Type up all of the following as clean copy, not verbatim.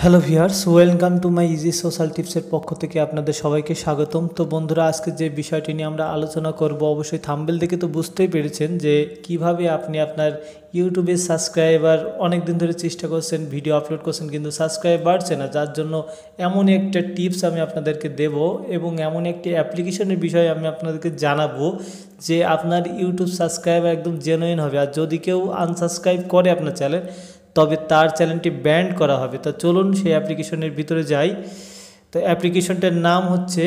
Hello viewers, welcome to my easy social টিপসের পক্ষ থেকে আপনাদের সবাইকে স্বাগতম। তো বন্ধুরা, আজকে যে বিষয়টি নিয়ে আমরা আলোচনা করব, অবশ্যই থাম্বনেল দেখে তো বুঝতেই পেরেছেন যে কিভাবে আপনি আপনার ইউটিউবে সাবস্ক্রাইবার অনেক দিন ধরে চেষ্টা করছেন, ভিডিও আপলোড করছেন কিন্তু সাবস্ক্রাইব বাড়ছে না। যার জন্য এমন একটা টিপস আমি আপনাদেরকে দেব এবং এমন একটি অ্যাপ্লিকেশনের বিষয়ে আমি আপনাদেরকে জানাবো যে আপনার ইউটিউব সাবস্ক্রাইবার একদম জেনুইন হবে। আর যদি কেউ আনসাবস্ক্রাইব করে আপনার চ্যানেল, তবে তার চ্যানেলটি ব্যান্ড করা হবে। তো চলুন সেই অ্যাপ্লিকেশনের ভিতরে যাই। তো অ্যাপ্লিকেশনটার নাম হচ্ছে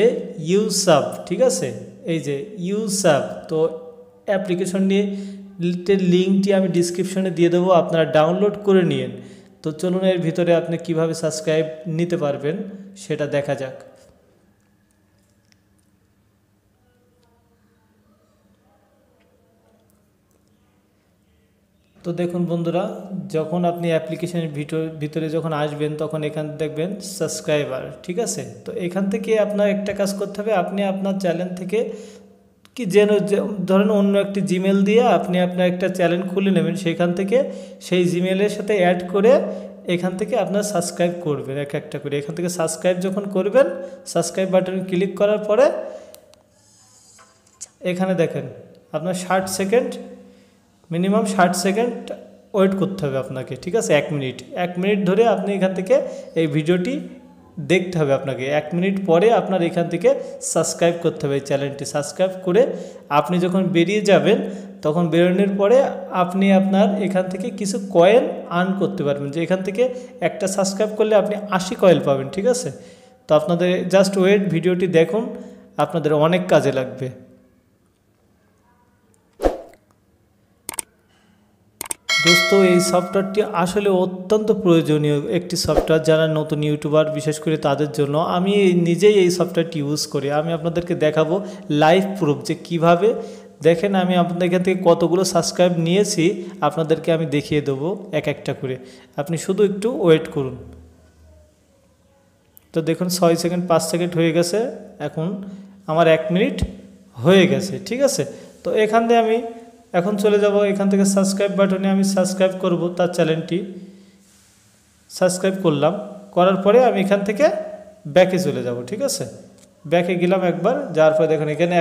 usub, ঠিক আছে, এই যে usub। তো অ্যাপ্লিকেশন নিয়ে লিঙ্কটি আমি ডিসক্রিপশনে দিয়ে দেবো, আপনারা ডাউনলোড করে নিন। তো চলুন এর ভিতরে আপনি কিভাবে সাবস্ক্রাইব নিতে পারবেন সেটা দেখা যাক। তো দেখুন বন্ধুরা, যখন আপনি অ্যাপ্লিকেশনের ভিতরে যখন আসবেন তখন এখান দেখবেন সাবস্ক্রাইবার, ঠিক আছে। তো এখান থেকে আপনার একটা কাজ করতে হবে, আপনি আপনার চ্যানেল থেকে কি যেন ধরেন অন্য একটি জিমেল দিয়ে আপনি আপনার একটা চ্যানেল খুলে নেবেন, সেখান থেকে সেই জিমেলের সাথে অ্যাড করে এখান থেকে আপনার সাবস্ক্রাইব করবেন এক একটা করে। এখান থেকে সাবস্ক্রাইব যখন করবেন, সাবস্ক্রাইব বাটন ক্লিক করার পরে এখানে দেখেন আপনার 60 সেকেন্ড, মিনিমাম 60 সেকেন্ড ওয়েট করতে হবে আপনাকে, ঠিক আছে। 1 মিনিট ধরে আপনি এখান থেকে এই ভিডিওটি দেখতে হবে আপনাকে। 1 মিনিট পরে আপনার এখান থেকে সাবস্ক্রাইব করতে হবে। এই চ্যানেলটি সাবস্ক্রাইব করে আপনি যখন বেরিয়ে যাবেন, তখন বেরোনোর পরে আপনি আপনার এখান থেকে কিছু কয়েন আর্ন করতে পারবেন। যে এখান থেকে একটা সাবস্ক্রাইব করলে আপনি 80 কয়েন পাবেন, ঠিক আছে। তো আপনাদের জাস্ট ওয়েট, ভিডিওটি দেখুন, আপনাদের অনেক কাজে লাগবে। দোস্তো, এই সফটওয়্যারটি আসলে অত্যন্ত প্রয়োজনীয় একটি সফটওয়্যার যারা নতুন ইউটিউবার, বিশেষ করে তাদের জন্য। আমি নিজেই এই সফটওয়্যারটি ইউজ করি। আমি আপনাদেরকে দেখাবো লাইভ প্রুফ যে কিভাবে। দেখেন, আমি আপনাদের এখান থেকে কতগুলো সাবস্ক্রাইব নিয়েছি, আপনাদেরকে আমি দেখিয়ে দেবো এক একটা করে। আপনি শুধু একটু ওয়েট করুন। তো দেখুন, 6 সেকেন্ড, 5 সেকেন্ড হয়ে গেছে। এখন আমার 1 মিনিট হয়ে গেছে, ঠিক আছে। তো এখান থেকে আমি এখন চলে যাব, এখান থেকে সাবস্ক্রাইব বাটনে আমি সাবস্ক্রাইব করব তার চ্যানেলটি। সাবস্ক্রাইব করলাম, করার পরে আমি এখান থেকে ব্যাকে চলে যাব, ঠিক আছে। ব্যাকে গেলাম একবার, যাওয়ার পরে দেখুন এখানে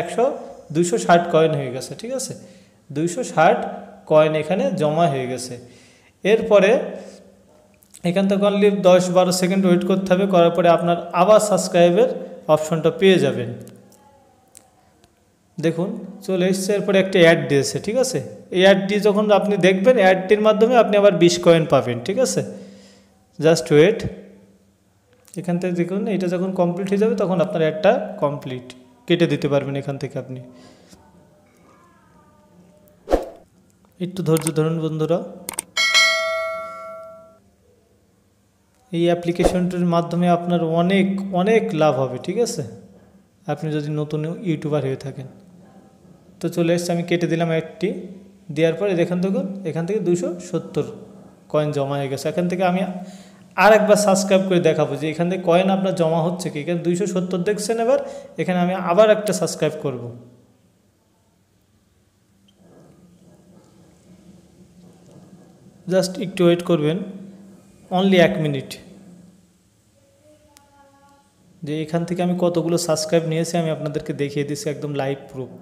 260 কয়েন হয়ে গেছে, ঠিক আছে। 260 কয়েন এখানে জমা হয়ে গেছে। এরপরে এখান থেকে অনলি 10-12 সেকেন্ড ওয়েট করতে হবে। করার পরে আপনার আবার সাবস্ক্রাইবের অপশনটা পেয়ে যাবেন। দেখুন চলে এসছে। এরপরে একটা অ্যাড দিয়েছে, ঠিক আছে। এই অ্যাডটি যখন আপনি দেখবেন, অ্যাডটির মাধ্যমে আপনি আবার 20 কয়েন পাবেন, ঠিক আছে। Just wait. এখান থেকে দেখুন, এটা যখন কমপ্লিট হয়ে যাবে তখন আপনার অ্যাডটা কমপ্লিট কেটে দিতে পারবেন এখান থেকে আপনি। একটু ধৈর্য ধরুন বন্ধুরা। এই অ্যাপ্লিকেশনটির মাধ্যমে আপনার অনেক অনেক লাভ হবে, ঠিক আছে, আপনি যদি নতুন ইউটিউবার হয়ে থাকেন। তো চলে এসছে, আমি কেটে দিলাম একটি। দেওয়ার পরে দেখেন দেখুন, এখান থেকে 270 কয়েন জমা হয়ে গেছে। এখান থেকে আমি আর একবার সাবস্ক্রাইব করে দেখাবো যে এখান থেকে কয়েন আপনার জমা হচ্ছে কি। এখানে 270 দেখছেন, এবার এখানে আমি আবার একটা সাবস্ক্রাইব করব। জাস্ট একটু ওয়েট করবেন, অনলি 1 মিনিট। যে এখান থেকে আমি কতগুলো সাবস্ক্রাইব নিয়েছি আমি আপনাদেরকে দেখিয়ে দিচ্ছি, একদম লাইভ প্রুফ।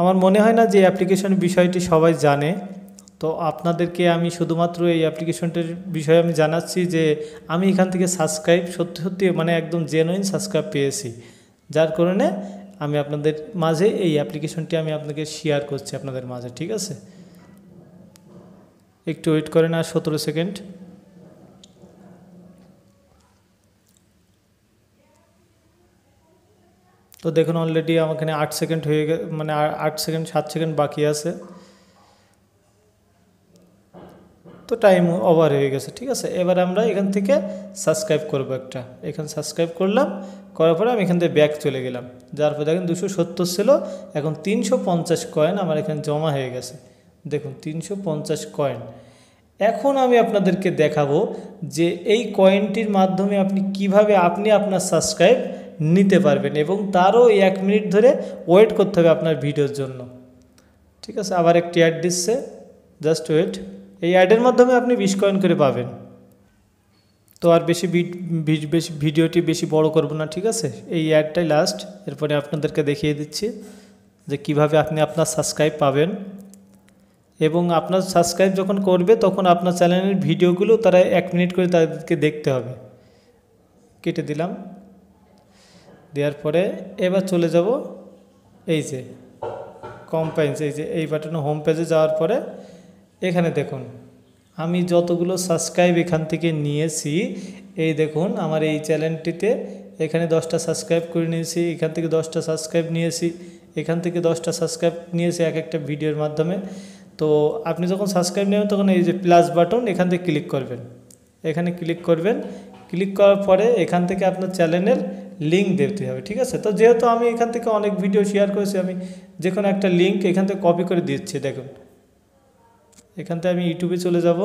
আমার মনে হয় না যে অ্যাপ্লিকেশন বিষয়টি সবাই জানে। তো আপনাদেরকে আমি শুধুমাত্র এই অ্যাপ্লিকেশনটির বিষয়ে আমি জানাচ্ছি যে আমি এখান থেকে সাবস্ক্রাইব সত্যি সত্যি মানে একদম জেনুইন সাবস্ক্রাইব পেয়েছি, যার কারণে আমি আপনাদের মাঝে এই অ্যাপ্লিকেশনটি আমি আপনাকে শেয়ার করছি আপনাদের মাঝে, ঠিক আছে। একটু ওয়েট করেন, আর 17 সেকেন্ড। তো দেখুন, অলরেডি আমার এখানে 8 সেকেন্ড হয়ে গেছে, মানে 8 সেকেন্ড, 7 সেকেন্ড বাকি আছে। তো টাইম ওভার হয়ে গেছে, ঠিক আছে। এবার আমরা এখান থেকে সাবস্ক্রাইব করব একটা। এখানে সাবস্ক্রাইব করলাম, করার পরে আমি এখান থেকে ব্যাক চলে গেলাম। যার পরে দেখেন 270 ছিল, এখন 350 কয়েন আমার এখানে জমা হয়ে গেছে। দেখুন 350 কয়েন। এখন আমি আপনাদেরকে দেখাবো যে এই কয়েনটির মাধ্যমে আপনি কিভাবে আপনার সাবস্ক্রাইব নিতে পারবেন এবং তারও 1 মিনিট ধরে ওয়েট করতে হবে আপনার ভিডিওর জন্য। ঠিক আছে, আবার একটি অ্যাড দিচ্ছে, জাস্ট ওয়েট। এই অ্যাডের মাধ্যমে আপনি 20 কয়েন করে পাবেন। তো আর বেশি ভিডিওটি বেশি বড় করব না, ঠিক আছে? এই অ্যাডটাই লাস্ট। এরপরে আপনাদেরকে দেখিয়ে দিচ্ছি যে কিভাবে আপনি আপনার সাবস্ক্রাইব পাবেন এবং আপনার সাবস্ক্রাইব যখন করবে তখন আপনার চ্যানেলের ভিডিওগুলো তারা 1 মিনিট করে তাদেরকে দেখতে হবে। কেটে দিলাম, দেওয়ার পরে এবার চলে যাব এই যে কম্পাইন্স, এই যে এই বাটনে হোম পেজে যাওয়ার পরে এখানে দেখুন আমি যতগুলো সাবস্ক্রাইব এখান থেকে নিয়েছি, এই দেখুন আমার এই চ্যানেলটিতে এখানে 10টা সাবস্ক্রাইব করে নিয়েছি, এখান থেকে 10টা সাবস্ক্রাইব নিয়েছি, এখান থেকে 10টা সাবস্ক্রাইব নিয়েছি এক একটা ভিডিওর মাধ্যমে। তো আপনি যখন সাবস্ক্রাইব নেবেন তখন এই যে প্লাস বাটন এখান থেকে ক্লিক করবেন, এখানে ক্লিক করবেন। ক্লিক করার পরে এখান থেকে আপনার চ্যানেলের লিঙ্ক দিতে হবে, ঠিক আছে? তো যেহেতু আমি এখান থেকে অনেক ভিডিও শেয়ার করেছি, আমি যে কোনো একটা লিঙ্ক এখান থেকে কপি করে দিচ্ছি। দেখুন এখান থেকে আমি ইউটিউবে চলে যাব,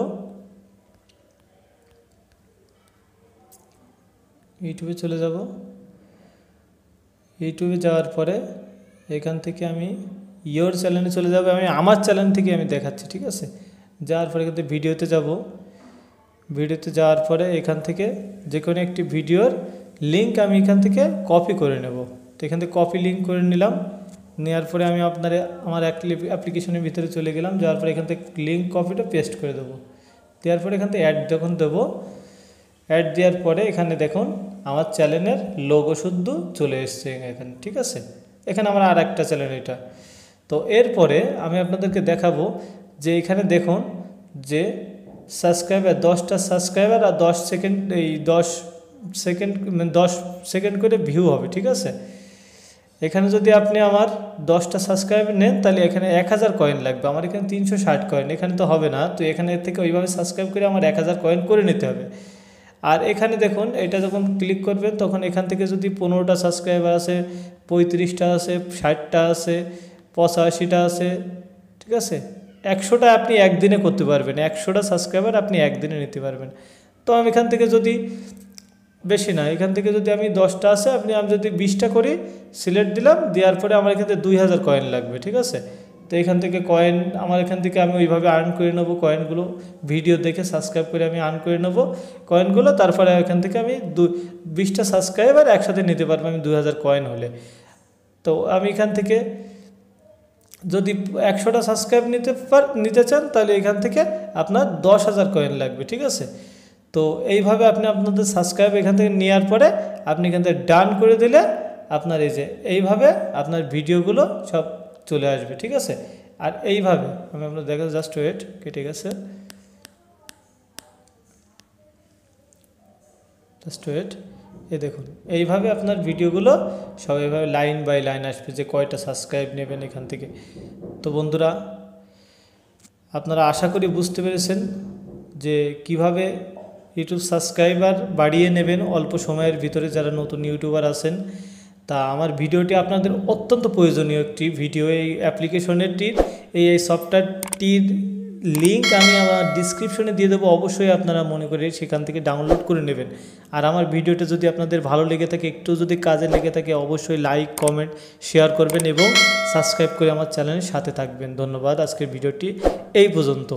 ইউটিউবে যাওয়ার পরে এখান থেকে আমি ইয়োর চ্যানেলে চলে যাব। আমি আমার চ্যানেল থেকে আমি দেখাচ্ছি, ঠিক আছে? যাওয়ার পরে এখান থেকে ভিডিওতে যাব, ভিডিওতে যাওয়ার পরে এখান থেকে যে কোনো একটি ভিডিওর লিঙ্ক আমি এখান থেকে কপি করে নেব। তো এখান থেকে কপি লিঙ্ক করে নিলাম, নেওয়ার পরে আমি আমার অ্যাপ্লিকেশনের ভিতরে চলে গেলাম, যাওয়ার পরে এখান থেকে লিঙ্ক কপিটা পেস্ট করে দেবো। দেওয়ার পরে এখান থেকে অ্যাড যখন দেবো, অ্যাড দেওয়ার পরে এখানে দেখুন আমার চ্যানেলের লোগো শুদ্ধ চলে এসছে এখানে, ঠিক আছে? এখানে আমার আর একটা চ্যানেল এটা। তো এরপরে আমি আপনাদেরকে দেখাবো যে এখানে দেখুন যে সাবস্ক্রাইবার 10টা সাবস্ক্রাইবার আর 10 সেকেন্ড, এই 10 সেকেন্ড মানে 10 সেকেন্ড করে ভিউ হবে, ঠিক আছে? এখানে যদি আপনি আমার 10টা সাবস্ক্রাইব নেন তাহলে এখানে 1000 কয়েন লাগবে। আমার এখানে 360 কয়েন, এখানে তো হবে না। তো এখানে থেকে ওইভাবে সাবস্ক্রাইব করে আমার 1000 কয়েন করে নিতে হবে। আর এখানে দেখুন এটা যখন ক্লিক করবেন তখন এখান থেকে যদি 15টা সাবস্ক্রাইবার আছে, 35টা আছে, 60টা আছে, 85টা আছে, ঠিক আছে? 100টা আপনি একদিনে করতে পারবেন, 100টা সাবস্ক্রাইবার আপনি একদিনে নিতে পারবেন। তো আমি এখান থেকে যদি বেশি না, এখান থেকে যদি আমি 10টা আছে, আমি যদি 20টা করি, সিলেক্ট দিলাম, দেওয়ার পরে আমার এখান থেকে 2000 কয়েন লাগবে, ঠিক আছে? তো এখান থেকে কয়েন আমার এখান থেকে আমি ওইভাবে আর্ন করে নেবো, কয়েনগুলো ভিডিও দেখে সাবস্ক্রাইব করে আমি আর্ন করে নেবো কয়েনগুলো। তারপরে এখান থেকে আমি 20টা সাবস্ক্রাইবার একসাথে নিতে পারবো আমি 2000 কয়েন হলে। তো আমি এখান থেকে যদি 100টা সাবস্ক্রাইব নিতে চান তাহলে এখান থেকে আপনার 10,000 কয়েন লাগবে, ঠিক আছে? তো এইভাবে আপনি আপনাদের সাবস্ক্রাইব এখান থেকে নেওয়ার পরে আপনি এখান থেকে ডান করে দিলে আপনার এই যে এইভাবে আপনার ভিডিওগুলো সব চলে আসবে, ঠিক আছে? আর এইভাবে আমি আপনার দেখা জাস্ট ওয়েট, কেটে গেছে, জাস্ট ওয়েট। এই দেখুন এইভাবে আপনার ভিডিওগুলো সব এইভাবে লাইন বাই লাইন আসবে যে কয়টা সাবস্ক্রাইব নেবেন এখান থেকে। তো বন্ধুরা আপনারা আশা করি বুঝতে পেরেছেন যে কিভাবে ইউটিউব সাবস্ক্রাইবার বাড়িয়ে নেবেন অল্প সময়ের ভিতরে যারা নতুন ইউটিউবার আছেন। তা আমার ভিডিওটি আপনাদের অত্যন্ত প্রয়োজনীয় একটি ভিডিও। এই অ্যাপ্লিকেশনেরটির এই সফটওয়্যারটির লিঙ্ক আমি আমার ডিসক্রিপশনে দিয়ে দেবো, অবশ্যই আপনারা মনে করে সেখান থেকে ডাউনলোড করে নেবেন। আর আমার ভিডিওটা যদি আপনাদের ভালো লেগে থাকে, একটু যদি কাজে লেগে থাকে, অবশ্যই লাইক, কমেন্ট, শেয়ার করবেন এবং সাবস্ক্রাইব করে আমার চ্যানেলের সাথে থাকবেন। ধন্যবাদ। আজকের ভিডিওটি এই পর্যন্ত।